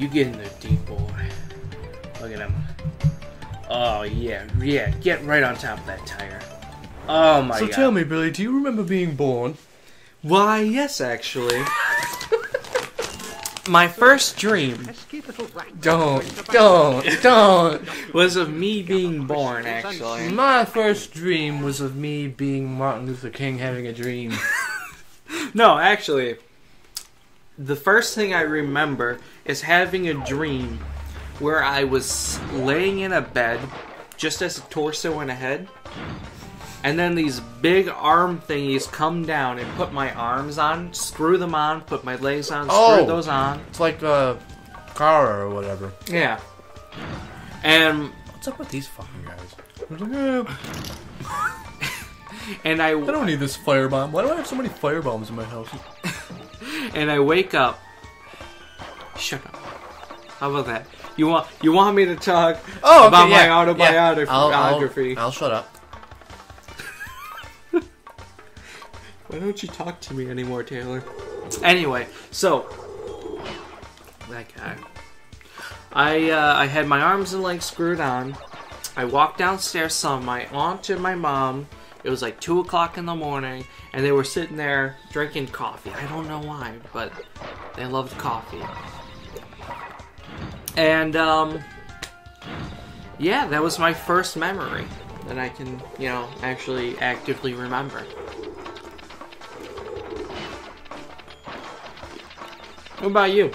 you get in there, deep boy. Look at him. Oh, yeah, yeah, get right on top of that tire. Oh, my God. So tell me, Billy, do you remember being born? Why, yes, actually. My first dream, don't, was of me being born, actually. My first dream was of me being Martin Luther King having a dream. No, actually, the first thing I remember is having a dream where I was laying in a bed, just as a torso and a head, and then these big arm thingies come down and put my arms on, screw them on, put my legs on, screw those on. It's like a car or whatever. Yeah. And what's up with these fucking guys? And I don't need this firebomb. Why do I have so many firebombs in my house? And I wake up. Shut up. How about that? You want me to talk about my autobiography? Yeah. I'll shut up. Why don't you talk to me anymore, Taylor? Anyway, so that guy. I had my arms and legs screwed on. I walked downstairs, saw my aunt and my mom. It was like 2 o'clock in the morning, and they were sitting there drinking coffee. I don't know why, but they loved coffee. And yeah, that was my first memory that I can, you know, actually actively remember. What about you?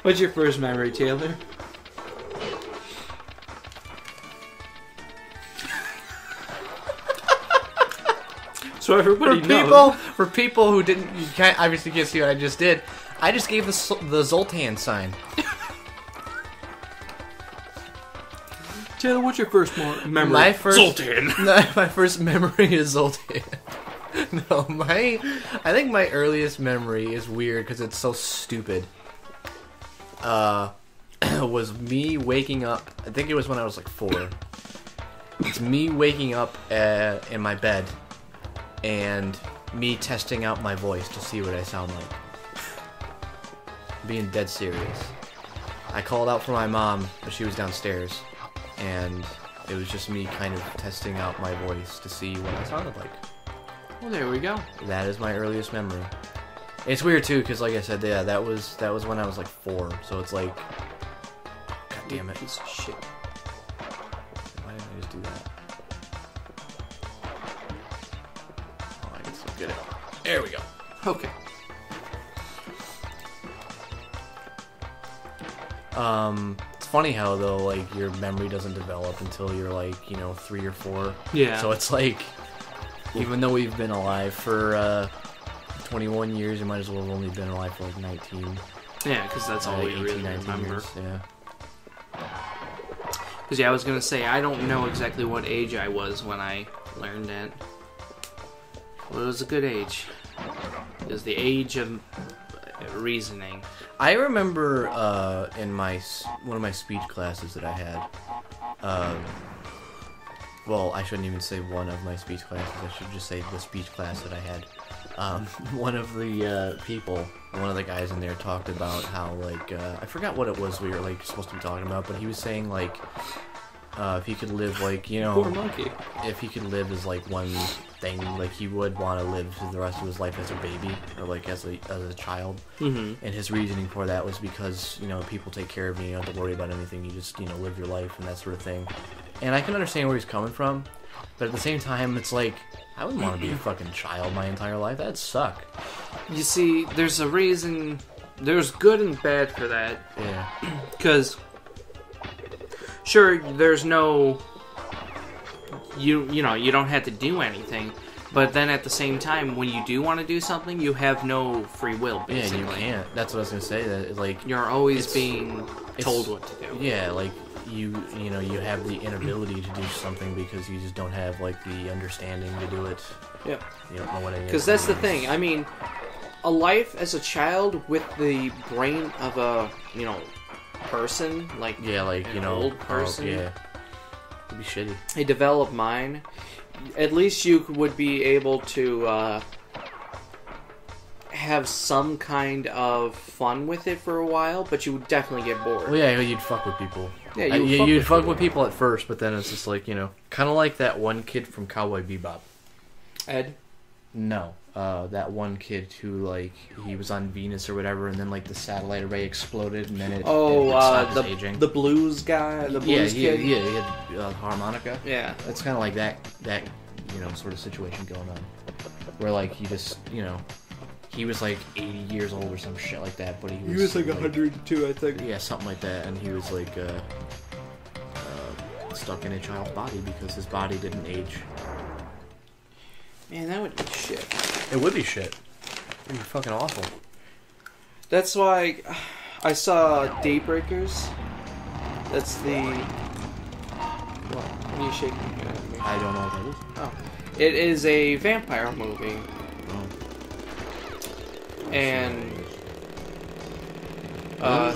What's your first memory, Taylor? So everybody knows. For people who didn't, you can't, obviously can't see what I just did. I just gave the Zoltan sign. Taylor, what's your first memory? My first Zoltan. My first memory is Zoltan. No, I think my earliest memory is weird because it's so stupid. Was me waking up. I think it was when I was like 4. It's me waking up in my bed and me testing out my voice to see what I sound like. Being dead serious. I called out for my mom, but she was downstairs, and it was just me kind of testing out my voice to see what I sounded like. Well, there we go. That is my earliest memory. It's weird too, because like I said, yeah, that was when I was like 4. So it's like, God damn it, piece of shit. Why didn't I just do that? Oh, I can still get it. There we go. Okay. It's funny how though, like your memory doesn't develop until you're like, you know, 3 or 4. Yeah. So it's like. Even though we've been alive for 21 years, we might as well have only been alive for like 19. Yeah, because that's all we really remember. Years, yeah. Because yeah, I was gonna say I don't know exactly what age I was when I learned it. Well, it was a good age. It was the age of reasoning. I remember in one of my speech classes that I had. Well, I shouldn't even say one of my speech classes. I should just say the speech class that I had. One of the people, one of the guys in there talked about how, like, I forgot what it was we were, like, supposed to be talking about, but he was saying, like, if he could live, like, you know... Poor monkey. If he could live as, like, one thing, like, he would want to live the rest of his life as a baby, or, like, as a child. Mm-hmm. And his reasoning for that was because, you know, people take care of you, you don't have to worry about anything, you just, you know, live your life and that sort of thing. And I can understand where he's coming from, but at the same time, it's like, I wouldn't want to be a fucking child my entire life. That'd suck. You see, there's a reason... There's good and bad for that. Yeah. Because, sure, there's no... You know, you don't have to do anything, but then at the same time, when you do want to do something, you have no free will, basically. Yeah, you can't. That's what I was going to say. That, like, you're always being told what to do. Yeah, like... You know, you have the inability to do something because you just don't have, like, the understanding to do it. Yep. You don't know what it is. Because that's the thing. I mean, a life as a child with the brain of a, you know, person, like, yeah, like an old person. Yeah. It'd be shitty. A developed mind. At least you would be able to have some kind of fun with it for a while, but you would definitely get bored. Well, yeah, you'd fuck with people. Yeah, you'd fuck with people at first, but then it's just like, you know, kind of like that one kid from Cowboy Bebop. Ed? No. That one kid who, like, he was on Venus or whatever, and then, like, the satellite array exploded, and then it... Oh, the blues guy, the blues kid? Yeah, he had the harmonica. Yeah. It's kind of like that, you know, sort of situation going on. Where, like, he just, you know... He was, like, 80 years old or some shit like that, but he was... He was, like, 102, I think. Yeah, something like that, and he was, like, stuck in a child's body because his body didn't age. Man, that would be shit. It would be shit. It would be fucking awful. That's why I saw Daybreakers. That's the... What? What are you shaking your head at me? I don't know what that is. Oh. It is a vampire movie. Oh. And...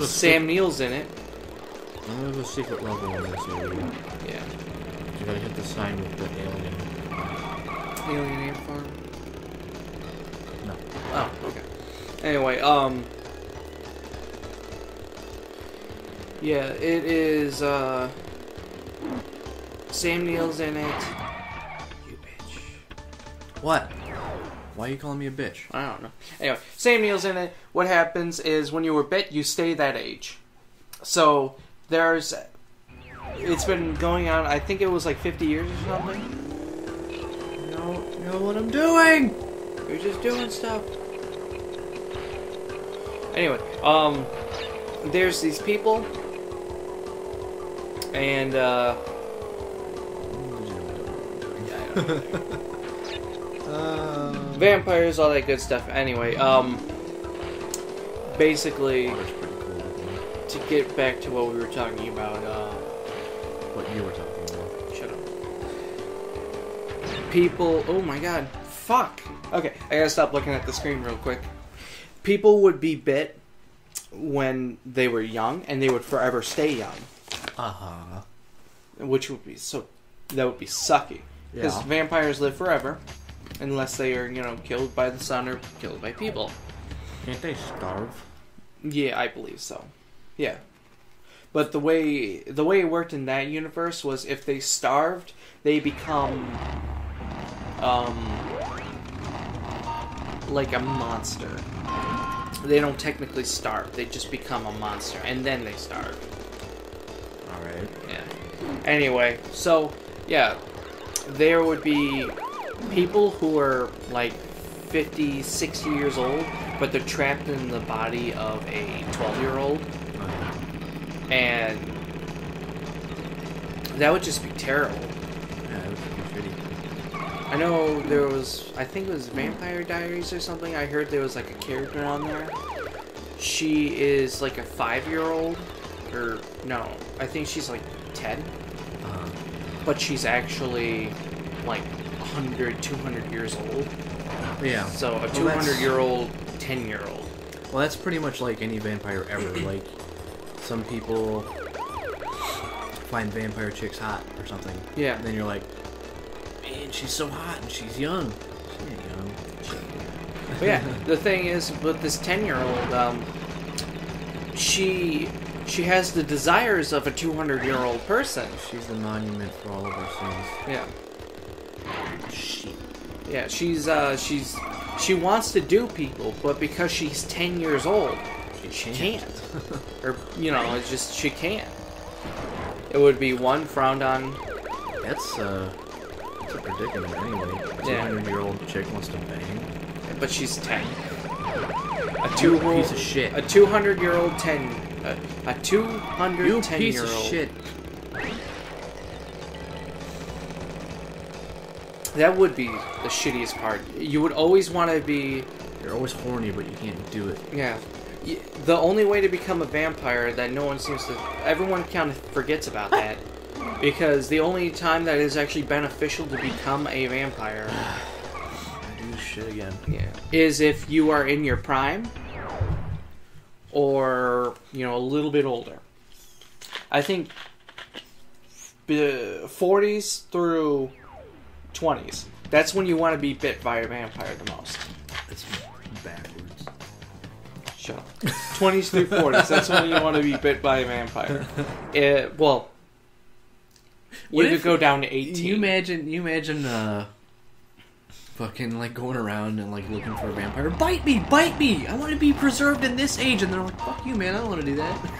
Sam Neill's in it. There's a secret level in this area. Yeah. You gotta hit the sign with the alien... Alien Ant Farm? No. Oh, okay. Anyway, yeah, it is, Sam Neill's in it. You bitch. What? Why are you calling me a bitch? I don't know. Anyway, Sam Neill's in it. What happens is when you were bit, you stay that age. So, there's... It's been going on, I think it was like 50 years or something. I don't know what I'm doing! You're just doing stuff. Anyway, there's these people, and, vampires, all that good stuff. Anyway, basically, to get back to what we were talking about, what you were talking about. People, oh my god, fuck. Okay, I gotta stop looking at the screen real quick. People would be bit when they were young, and they would forever stay young. Uh-huh. Which would be so, that would be sucky. Because yeah. Vampires live forever, unless they are, you know, killed by the sun or killed by people. Can't they starve? Yeah, I believe so. Yeah. But the way it worked in that universe was if they starved, they become... like a monster. They don't technically starve. They just become a monster, and then they starve. All right. Yeah. Anyway, so yeah, there would be people who are like 50, 60 years old, but they're trapped in the body of a 12-year-old, and that would just be terrible. I know there was, I think it was Vampire Diaries or something, I heard there was like a character on there. She is like a 5-year-old, or no, I think she's like 10. But she's actually like 100, 200 years old. Yeah. So a 200-year-old, 10-year-old. Well, that's pretty much like any vampire ever. Like, some people find vampire chicks hot or something. Yeah. And then you're like... And she's so hot, and she's young. She ain't young. But yeah, the thing is, with this 10-year-old, she has the desires of a 200-year-old person. She's the monument for all of her sins. Yeah. She. Yeah, she wants to do people, but because she's 10 years old, she can't. Or you know, it's just she can't. It would be one frowned on. That's. It's a predicament anyway. A 200-year-old chick wants to bang. But she's 10. Piece of shit. A 200-year-old 10... A 210-year-old... You piece of shit. That would be the shittiest part. You would always want to be... You're always horny, but you can't do it. Yeah. The only way to become a vampire that no one seems to... Everyone kind of forgets about that. Because the only time that is actually beneficial to become a vampire... I do this shit again. Yeah. Is if you are in your prime, or, you know, a little bit older. I think 40s through 20s. That's when you want to be bit by a vampire the most. It's backwards. John. 20s through 40s. That's when you want to be bit by a vampire. Well, you could go down to 18. You imagine fucking like going around and like looking for a vampire. Bite me! Bite me! I want to be preserved in this age. And they're like, fuck you, man. I don't want to do that.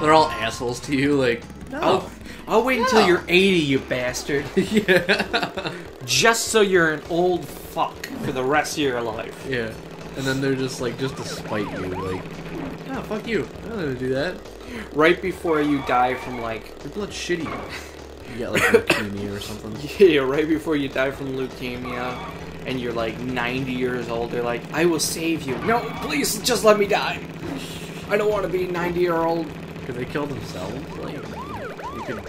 They're all assholes to you. Like, no. I'll wait until you're 80, you bastard. Yeah. Just so you're an old fuck for the rest of your life. Yeah. And then they're just like, just to spite you, like, no, fuck you. I don't want to do that. Right before you die from, like... Your blood's shitty. You get, like, leukemia or something. Yeah, right before you die from leukemia, and you're, like, 90 years old, they're like, I will save you. No, please, just let me die. I don't want to be 90-year-old. Could they kill themselves? Like, you could...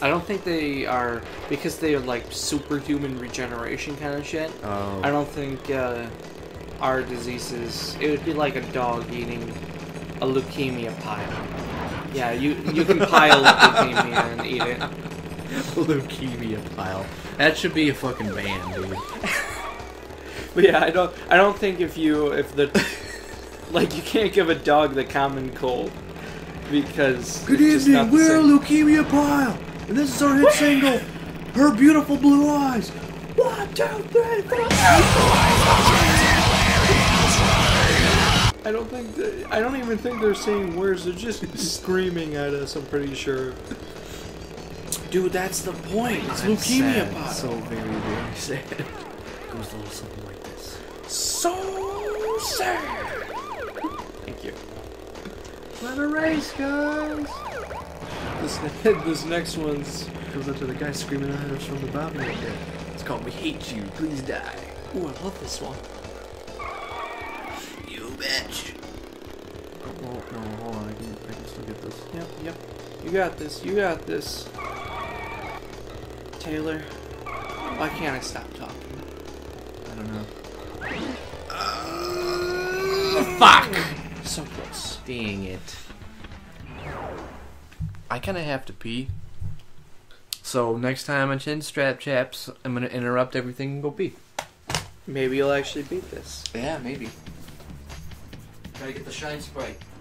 I don't think they are, because they are, like, superhuman regeneration kind of shit. Oh. I don't think, our diseases, it would be like a dog eating a leukemia pile. Yeah, you can pile up leukemia and eat it. Leukemia pile. That should be a fucking band, dude. But yeah, I don't think like you can't give a dog the common cold because good evening, we're a leukemia pile, and this is our hit single, Her Beautiful Blue Eyes. 1, 2, 3, 4. I don't even think they're saying words. They're just screaming at us, I'm pretty sure. Dude, that's the point. It's leukemia pile. So very, very sad. It goes a little something like this. So sad. Thank you. Let her race, guys. This next one's goes up to the guy screaming at us from the bottom right there. It's called We Hate You, Please Die. Ooh, I love this one. Bitch. Oh, no, hold on, I can still get this. Yep. You got this. Taylor, why can't I stop talking? I don't know. Fuck! So close. Dang it. I kind of have to pee. So next time on Chin Strap Chaps, I'm going to interrupt everything and go pee. Maybe you'll actually beat this. Yeah, maybe. Gotta get the shine sprite.